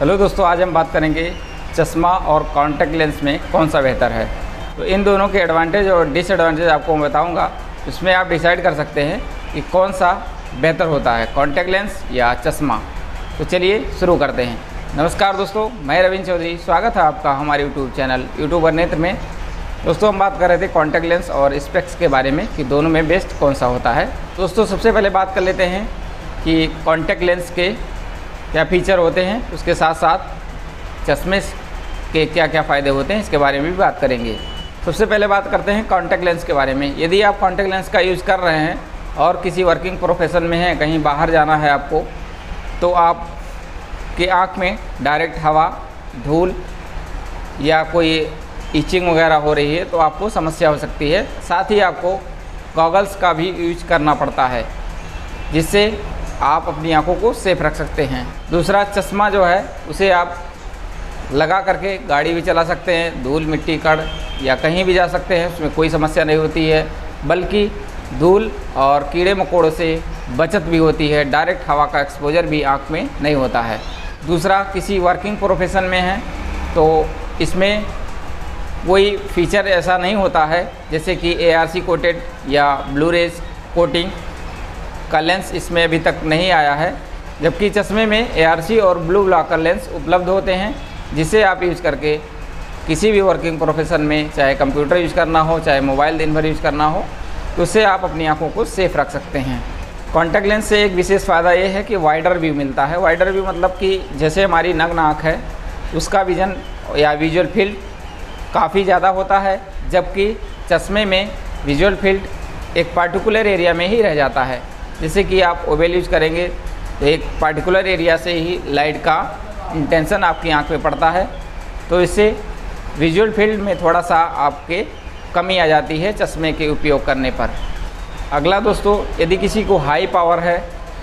Hello दोस्तों, आज हम बात करेंगे चश्मा और कॉन्टैक्ट लेंस में कौन सा बेहतर है। तो इन दोनों के एडवांटेज और डिसएडवांटेज आपको मैं बताऊंगा। इसमें आप डिसाइड कर सकते हैं कि कौन सा बेहतर होता है, कॉन्टैक्ट लेंस या चश्मा। तो चलिए शुरू करते हैं। नमस्कार दोस्तों, मैं रविंद्र चौधरी, स्वागत है आपका हमारे यूट्यूब चैनल यूट्यूबर नेत्र में। दोस्तों, हम बात कर रहे थे कॉन्टैक्ट लेंस और स्पेक्स के बारे में कि दोनों में बेस्ट कौन सा होता है। दोस्तों, सबसे पहले बात कर लेते हैं कि कॉन्टैक्ट लेंस के क्या फीचर होते हैं, उसके साथ साथ चश्मे के क्या क्या फ़ायदे होते हैं, इसके बारे में भी बात करेंगे। सबसे पहले बात करते हैं कॉन्टैक्ट लेंस के बारे में। यदि आप कॉन्टैक्ट लेंस का यूज़ कर रहे हैं और किसी वर्किंग प्रोफेशन में हैं, कहीं बाहर जाना है आपको, तो आप की आँख में डायरेक्ट हवा, धूल या कोई इचिंग वगैरह हो रही है तो आपको समस्या हो सकती है। साथ ही आपको गॉगल्स का भी यूज करना पड़ता है, जिससे आप अपनी आंखों को सेफ रख सकते हैं। दूसरा, चश्मा जो है उसे आप लगा करके गाड़ी भी चला सकते हैं, धूल मिट्टी कड़ या कहीं भी जा सकते हैं, उसमें कोई समस्या नहीं होती है। बल्कि धूल और कीड़े मकोड़ों से बचत भी होती है, डायरेक्ट हवा का एक्सपोजर भी आंख में नहीं होता है। दूसरा, किसी वर्किंग प्रोफेशन में है तो इसमें कोई फीचर ऐसा नहीं होता है जैसे कि ARC कोटेड या ब्लू रेज कोटिंग का लेंस इसमें अभी तक नहीं आया है, जबकि चश्मे में ARC और ब्लू ब्लॉकर लेंस उपलब्ध होते हैं, जिसे आप यूज़ करके किसी भी वर्किंग प्रोफेशन में, चाहे कंप्यूटर यूज़ करना हो, चाहे मोबाइल दिन भर यूज़ करना हो, तो उससे आप अपनी आंखों को सेफ रख सकते हैं। कॉन्टैक्ट लेंस से एक विशेष फ़ायदा ये है कि वाइडर व्यू मिलता है। वाइडर व्यू मतलब कि जैसे हमारी नग्न आँख है उसका विजन या विजुअल फील्ड काफ़ी ज़्यादा होता है, जबकि चश्मे में विजुअल फील्ड एक पार्टिकुलर एरिया में ही रह जाता है। जैसे कि आप ओवेल यूज़ करेंगे तो एक पार्टिकुलर एरिया से ही लाइट का इंटेंशन आपकी आंख पे पड़ता है, तो इससे विजुअल फील्ड में थोड़ा सा आपके कमी आ जाती है चश्मे के उपयोग करने पर। अगला दोस्तों, यदि किसी को हाई पावर है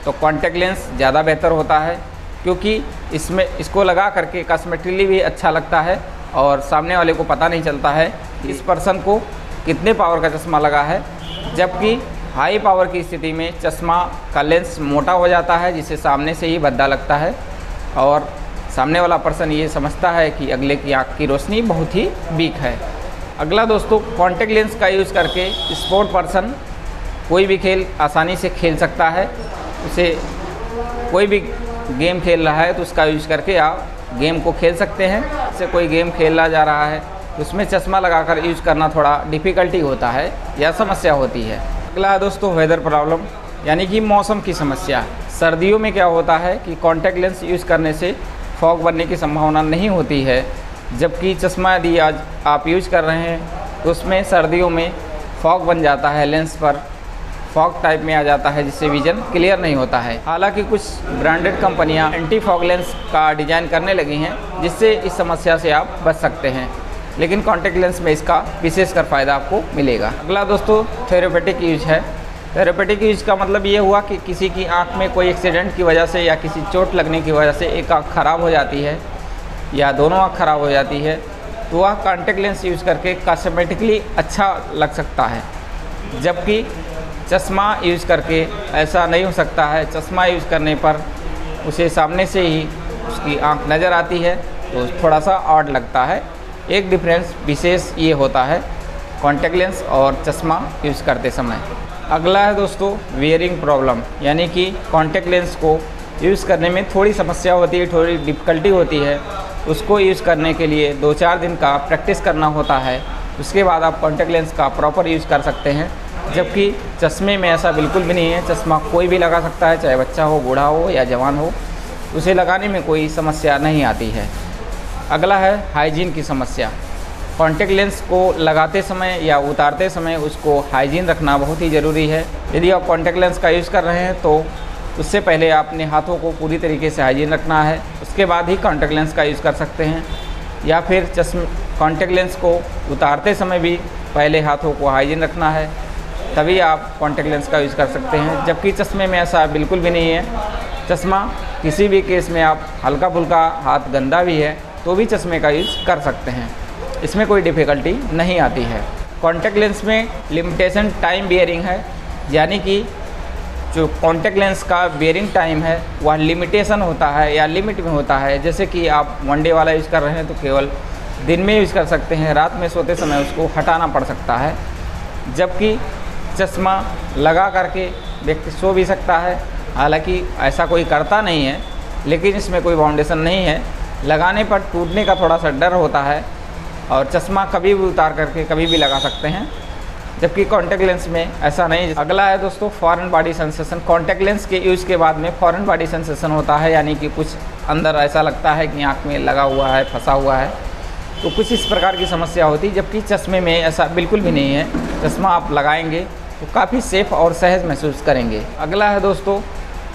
तो कॉन्टैक्ट लेंस ज़्यादा बेहतर होता है, क्योंकि इसमें इसको लगा करके कॉस्मेटिकली भी अच्छा लगता है और सामने वाले को पता नहीं चलता है इस पर्सन को कितने पावर का चश्मा लगा है। जबकि हाई पावर की स्थिति में चश्मा का लेंस मोटा हो जाता है, जिससे सामने से ही भद्दा लगता है और सामने वाला पर्सन ये समझता है कि अगले की आँख की रोशनी बहुत ही वीक है। अगला दोस्तों, कॉन्टैक्ट लेंस का यूज़ करके स्पोर्ट पर्सन कोई भी खेल आसानी से खेल सकता है। उसे कोई भी गेम खेल रहा है तो उसका यूज़ करके आप गेम को खेल सकते हैं। जैसे कोई गेम खेला जा रहा है उसमें चश्मा लगाकर यूज़ करना थोड़ा डिफ़िकल्टी होता है या समस्या होती है। अगला है दोस्तों वेदर प्रॉब्लम, यानी कि मौसम की समस्या। सर्दियों में क्या होता है कि कॉन्टैक्ट लेंस यूज़ करने से फॉग बनने की संभावना नहीं होती है, जबकि चश्मा यदि आज आप यूज़ कर रहे हैं तो उसमें सर्दियों में फॉग बन जाता है, लेंस पर फॉग टाइप में आ जाता है, जिससे विजन क्लियर नहीं होता है। हालांकि कुछ ब्रांडेड कंपनियाँ एंटी फॉग लेंस का डिज़ाइन करने लगी हैं, जिससे इस समस्या से आप बच सकते हैं, लेकिन कॉन्टैक्ट लेंस में इसका विशेषकर फ़ायदा आपको मिलेगा। अगला दोस्तों थेरेपेटिक यूज है। थेरेपेटिक यूज का मतलब ये हुआ कि किसी की आंख में कोई एक्सीडेंट की वजह से या किसी चोट लगने की वजह से एक आंख खराब हो जाती है या दोनों आंख खराब हो जाती है, तो वह कॉन्टैक्ट लेंस यूज़ करके कॉस्मेटिकली अच्छा लग सकता है। जबकि चश्मा यूज़ करके ऐसा नहीं हो सकता है। चश्मा यूज़ करने पर उसे सामने से ही उसकी आँख नज़र आती है तो थोड़ा सा ऑड लगता है। एक डिफरेंस विशेष ये होता है कॉन्टैक्ट लेंस और चश्मा यूज़ करते समय। अगला है दोस्तों वेयरिंग प्रॉब्लम, यानी कि कॉन्टैक्ट लेंस को यूज़ करने में थोड़ी समस्या होती है, थोड़ी डिफ़िकल्टी होती है। उसको यूज़ करने के लिए 2-4 दिन का प्रैक्टिस करना होता है, उसके बाद आप कॉन्टैक्ट लेंस का प्रॉपर यूज़ कर सकते हैं। जबकि चश्मे में ऐसा बिल्कुल भी नहीं है। चश्मा कोई भी लगा सकता है, चाहे बच्चा हो, बूढ़ा हो या जवान हो, उसे लगाने में कोई समस्या नहीं आती है। अगला है हाइजीन की समस्या। कॉन्टैक्ट लेंस को लगाते समय या उतारते समय उसको हाइजीन रखना बहुत ही ज़रूरी है। यदि आप कॉन्टैक्ट लेंस का यूज़ कर रहे हैं तो उससे पहले आपने हाथों को पूरी तरीके से हाइजीन रखना है, उसके बाद ही कॉन्टैक्ट लेंस का यूज़ कर सकते हैं। या फिर कॉन्टैक्ट लेंस को उतारते समय भी पहले हाथों को हाइजीन रखना है, तभी आप कॉन्टैक्ट लेंस का यूज़ कर सकते हैं। जबकि चश्मे में ऐसा बिल्कुल भी नहीं है। चश्मा किसी भी केस में आप हल्का फुल्का हाथ गंदा भी है तो भी चश्मे का यूज़ कर सकते हैं, इसमें कोई डिफ़िकल्टी नहीं आती है। कॉन्टैक्ट लेंस में लिमिटेशन टाइम बियरिंग है, यानी कि जो कॉन्टैक्ट लेंस का बेयरिंग टाइम है वह लिमिटेशन होता है या लिमिट में होता है। जैसे कि आप वनडे वाला यूज़ कर रहे हैं तो केवल दिन में यूज़ कर सकते हैं, रात में सोते समय उसको हटाना पड़ सकता है। जबकि चश्मा लगा करके व्यक्ति सो भी सकता है, हालांकि ऐसा कोई करता नहीं है, लेकिन इसमें कोई फाउंडेशन नहीं है। लगाने पर टूटने का थोड़ा सा डर होता है और चश्मा कभी भी उतार करके कभी भी लगा सकते हैं, जबकि कॉन्टैक्ट लेंस में ऐसा नहीं। अगला है दोस्तों foreign body sensation. Contact lens के यूज़ के बाद में फॉरेन बॉडी सेंसेशन होता है, यानी कि कुछ अंदर ऐसा लगता है कि आँख में लगा हुआ है, फंसा हुआ है, तो कुछ इस प्रकार की समस्या होती है। जबकि चश्मे में ऐसा बिल्कुल भी नहीं है, चश्मा आप लगाएंगे तो काफ़ी सेफ़ और सहज महसूस करेंगे। अगला है दोस्तों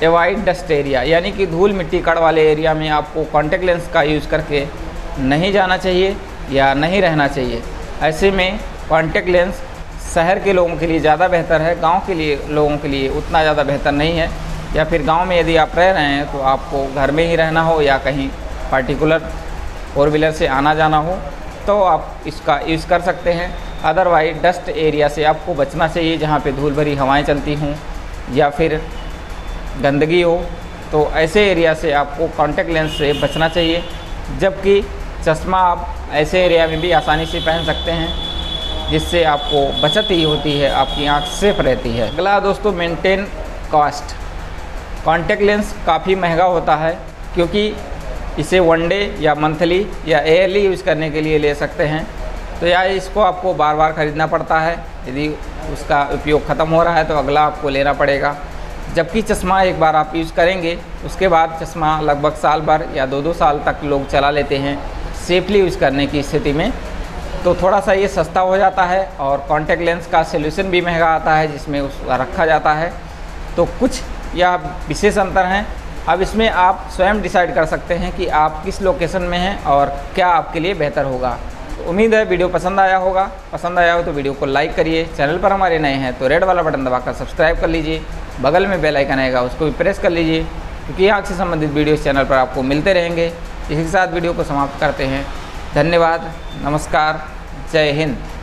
एवॉइड डस्ट एरिया, यानी कि धूल मिट्टी कड़ वाले एरिया में आपको कॉन्टैक्ट लेंस का यूज़ करके नहीं जाना चाहिए या नहीं रहना चाहिए। ऐसे में कॉन्टैक्ट लेंस शहर के लोगों के लिए ज़्यादा बेहतर है, गांव के लिए लोगों के लिए उतना ज़्यादा बेहतर नहीं है। या फिर गांव में यदि आप रह रहे हैं तो आपको घर में ही रहना हो या कहीं पार्टिकुलर फोर व्हीलर से आना जाना हो तो आप इसका यूज़ कर सकते हैं। अदरवाइज डस्ट एरिया से आपको बचना चाहिए, जहाँ पे धूल भरी हवाएँ चलती हों या फिर गंदगी हो, तो ऐसे एरिया से आपको कॉन्टैक्ट लेंस से बचना चाहिए। जबकि चश्मा आप ऐसे एरिया में भी आसानी से पहन सकते हैं, जिससे आपको बचत ही होती है, आपकी आंख सेफ रहती है। अगला दोस्तों मेंटेन कॉस्ट। कॉन्टैक्ट लेंस काफ़ी महंगा होता है, क्योंकि इसे वन डे या मंथली या ईयरली यूज़ करने के लिए ले सकते हैं, तो या इसको आपको बार बार ख़रीदना पड़ता है। यदि उसका उपयोग ख़त्म हो रहा है तो अगला आपको लेना पड़ेगा। जबकि चश्मा एक बार आप यूज़ करेंगे, उसके बाद चश्मा लगभग साल भर या दो दो साल तक लोग चला लेते हैं सेफली यूज़ करने की स्थिति में, तो थोड़ा सा ये सस्ता हो जाता है। और कॉन्टैक्ट लेंस का सॉल्यूशन भी महंगा आता है, जिसमें उसका रखा जाता है, तो कुछ या विशेष अंतर हैं। अब इसमें आप स्वयं डिसाइड कर सकते हैं कि आप किस लोकेशन में हैं और क्या आपके लिए बेहतर होगा। तो उम्मीद है वीडियो पसंद आया होगा, पसंद आया हो तो वीडियो को लाइक करिए। चैनल पर हमारे नए हैं तो रेड वाला बटन दबाकर सब्सक्राइब कर लीजिए, बगल में बेल आइकन आएगा उसको भी प्रेस कर लीजिए, क्योंकि आँख से संबंधित वीडियो इस चैनल पर आपको मिलते रहेंगे। इसी के साथ वीडियो को समाप्त करते हैं। धन्यवाद, नमस्कार, जय हिंद।